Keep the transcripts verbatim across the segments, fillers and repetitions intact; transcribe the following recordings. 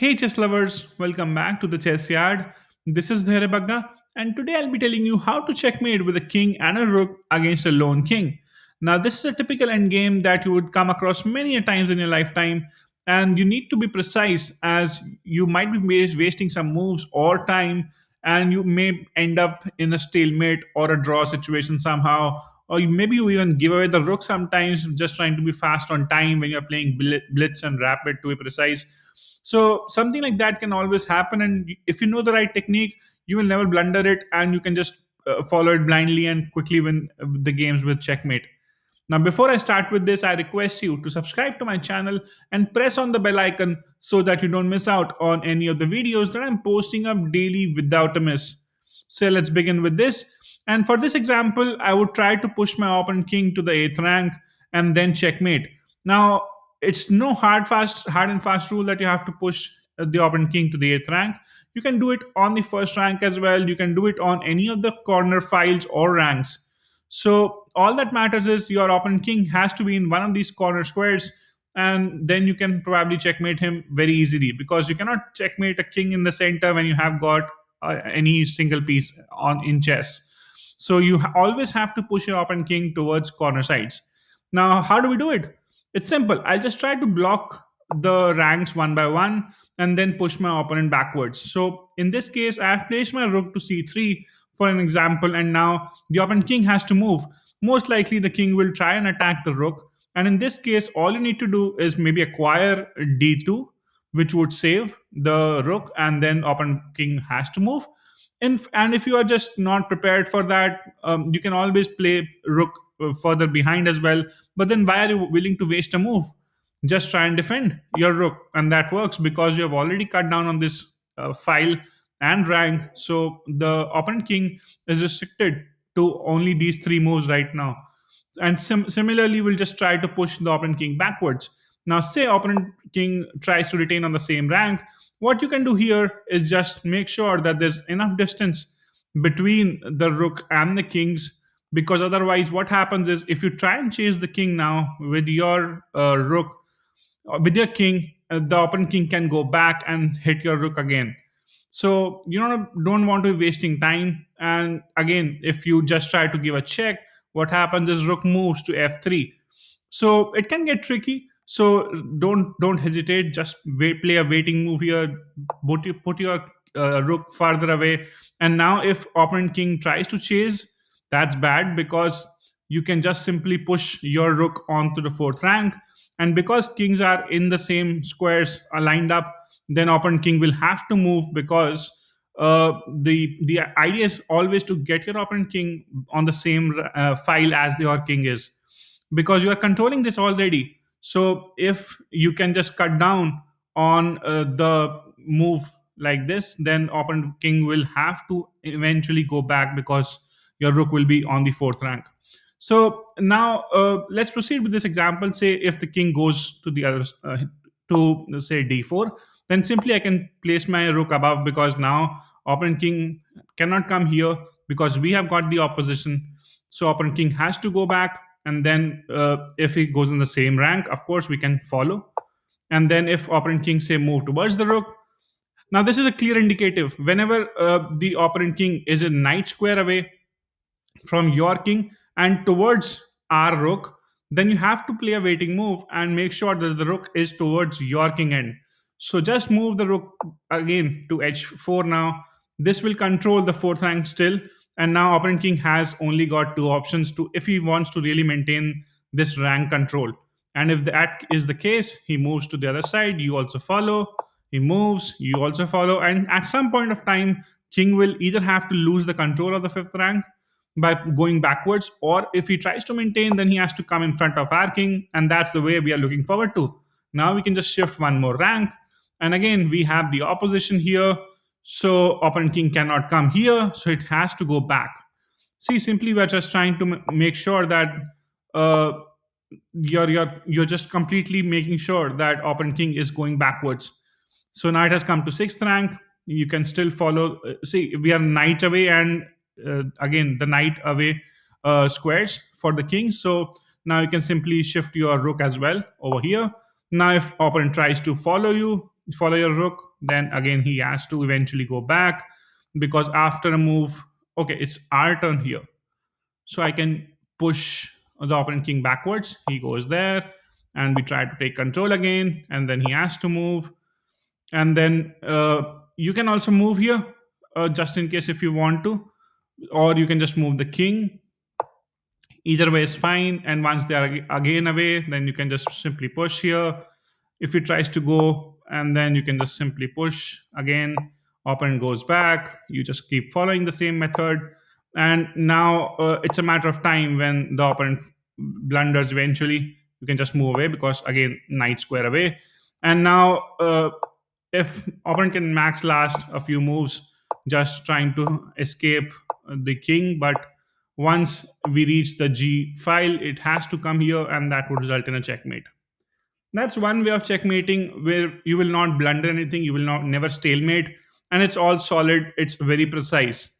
Hey chess lovers, welcome back to the Chessyard. This is Dhairya Bagga and today I'll be telling you how to checkmate with a king and a rook against a lone king. Now this is a typical endgame that you would come across many a times in your lifetime, and you need to be precise as you might be wasting some moves or time, and you may end up in a stalemate or a draw situation somehow, or maybe you even give away the rook sometimes just trying to be fast on time when you're playing blitz and rapid, to be precise. So something like that can always happen, and if you know the right technique, you will never blunder it and you can just uh, follow it blindly and quickly win the games with checkmate. Now before I start with this, I request you to subscribe to my channel and press on the bell icon so that you don't miss out on any of the videos that I'm posting up daily without a miss. So let's begin with this, and for this example I would try to push my opponent king to the eighth rank and then checkmate. Now it's no hard fast hard and fast rule that you have to push the opponent king to the eighth rank. You can do it on the first rank as well. You can do it on any of the corner files or ranks. So all that matters is your opponent king has to be in one of these corner squares, and then you can probably checkmate him very easily, because you cannot checkmate a king in the center when you have got uh, any single piece on in chess. So you ha always have to push your opponent king towards corner sides. Now how do we do it? It's simple. I'll just try to block the ranks one by one and then push my opponent backwards. So in this case, I have placed my rook to c three for an example, and now the opponent king has to move. Most likely the king will try and attack the rook, and in this case all you need to do is maybe acquire d two, which would save the rook, and then opponent king has to move. And, and if you are just not prepared for that, um, you can always play rook further behind as well, but then why are you willing to waste a move? Just try and defend your rook, and that works because you have already cut down on this uh, file and rank, so the opponent king is restricted to only these three moves right now. And sim similarly we'll just try to push the opponent king backwards. Now say opponent king tries to retain on the same rank. What you can do here is just make sure that there's enough distance between the rook and the king's, because otherwise what happens is if you try and chase the king now with your uh, rook, with your king, uh, the opponent king can go back and hit your rook again. So you don't, don't want to be wasting time. And again, if you just try to give a check, what happens is rook moves to f three. So it can get tricky. So don't don't hesitate. Just wait, play a waiting move here. Put your, put your uh, rook farther away. And now if opponent king tries to chase, that's bad, because you can just simply push your rook onto the fourth rank, and because kings are in the same squares, are lined up, then opponent king will have to move, because uh, the the idea is always to get your opponent king on the same uh, file as your king is, because you are controlling this already. So if you can just cut down on uh, the move like this, then opponent king will have to eventually go back, because your rook will be on the fourth rank. So now uh, let's proceed with this example. Say if the king goes to the other uh, to say d four, then simply I can place my rook above, because now opponent king cannot come here because we have got the opposition. So opponent king has to go back, and then uh, if he goes in the same rank, of course we can follow. And then if opponent king say move towards the rook. Now this is a clear indicative. Whenever uh, the opponent king is a knight square away from your king and towards our rook, then you have to play a waiting move and make sure that the rook is towards your king end. So just move the rook again to h four now. This will control the fourth rank still, and now opponent king has only got two options to if he wants to really maintain this rank control. And if that is the case, he moves to the other side, you also follow, he moves, you also follow, and at some point of time king will either have to lose the control of the fifth rank by going backwards, or if he tries to maintain, then he has to come in front of our king, and that's the way we are looking forward to. Now we can just shift one more rank, and again we have the opposition here, so opponent king cannot come here, so it has to go back. See, simply we are just trying to make sure that uh, you're, you're, you're just completely making sure that opponent king is going backwards. So now it has come to sixth rank, you can still follow. See, we are knight away, and Uh, again the knight away uh, squares for the king, so now you can simply shift your rook as well over here. Now if opponent tries to follow you, follow your rook. Then again, he has to eventually go back, because after a move, okay, it's our turn here. So I can push the opponent king backwards. He goes there and we try to take control again, and then he has to move. And then uh, you can also move here uh, just in case if you want to, or you can just move the king. Either way is fine. And once they are again away, then you can just simply push here. If he tries to go, and then you can just simply push again, opponent goes back. You just keep following the same method. And now uh, it's a matter of time when the opponent blunders eventually. You can just move away because again, knight square away. And now uh, if opponent can max last a few moves, just trying to escape the king. But once we reach the G file, it has to come here, and that would result in a checkmate. That's one way of checkmating where you will not blunder anything. You will not never stalemate, and it's all solid. It's very precise.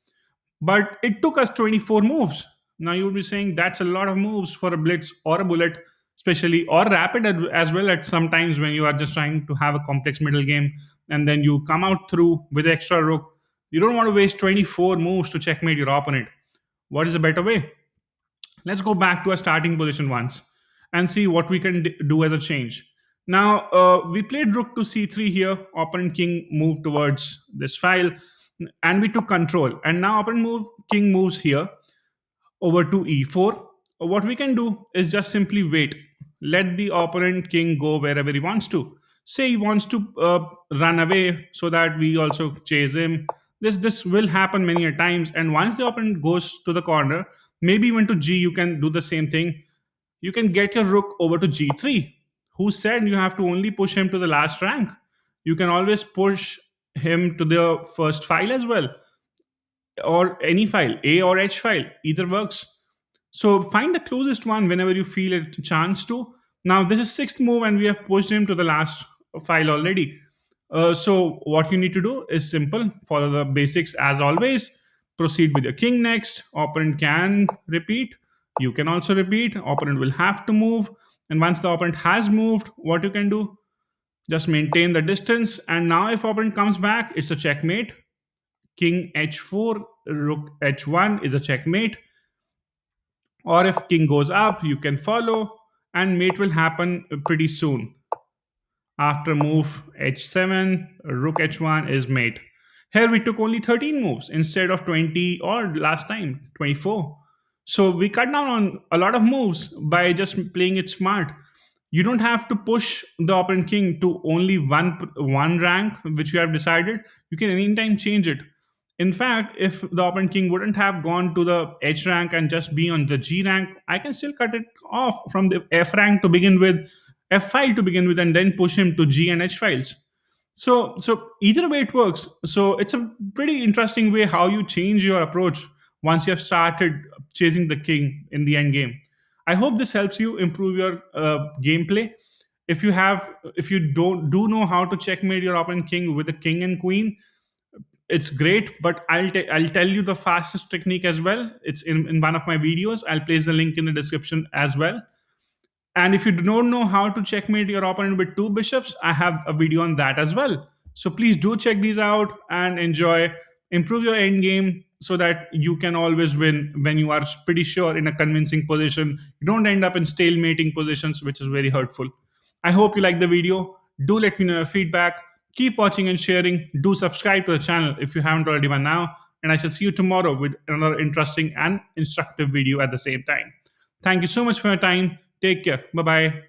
But it took us twenty-four moves. Now you will be saying that's a lot of moves for a blitz or a bullet, especially, or rapid as well at sometimes when you are just trying to have a complex middle game and then you come out through with extra rook. You don't want to waste twenty-four moves to checkmate your opponent. What is a better way? Let's go back to our starting position once and see what we can do as a change. Now, uh, we played rook to c three here. Opponent king moved towards this file, and we took control. And now opponent move, king moves here over to e four. What we can do is just simply wait. Let the opponent king go wherever he wants to. Say he wants to uh, run away so that we also chase him. This, this will happen many a times. And once the opponent goes to the corner, maybe even to g, you can do the same thing. You can get your rook over to g three. Who said you have to only push him to the last rank? You can always push him to the first file as well, or any file, A or H file, either works. So find the closest one whenever you feel a chance to. Now this is sixth move and we have pushed him to the last file already. Uh, so what you need to do is simple, follow the basics as always, proceed with your king next, opponent can repeat, you can also repeat, opponent will have to move, and once the opponent has moved, what you can do, just maintain the distance. And now if opponent comes back, it's a checkmate. King h four, rook h one is a checkmate. Or if king goes up, you can follow, and mate will happen pretty soon. After move h seven, rook h one is mate. Here we took only thirteen moves instead of twenty or last time twenty-four. So we cut down on a lot of moves by just playing it smart. You don't have to push the opponent king to only one, one rank, which you have decided. You can anytime change it. In fact, if the opponent king wouldn't have gone to the H rank and just be on the G rank, I can still cut it off from the F rank to begin with, F file to begin with, and then push him to G and H files. So, so either way it works. So it's a pretty interesting way how you change your approach once you have started chasing the king in the end game. I hope this helps you improve your uh, gameplay. If you have, if you don't do know how to checkmate your opponent king with the king and queen, it's great. But I'll I'll tell you the fastest technique as well. It's in, in one of my videos. I'll place the link in the description as well. And if you don't know how to checkmate your opponent with two bishops, I have a video on that as well. So please do check these out and enjoy. Improve your end game so that you can always win when you are pretty sure in a convincing position. You don't end up in stalemating positions, which is very hurtful. I hope you like the video. Do let me know your feedback. Keep watching and sharing. Do subscribe to the channel if you haven't already by now. And I shall see you tomorrow with another interesting and instructive video at the same time. Thank you so much for your time. Take care. Bye-bye.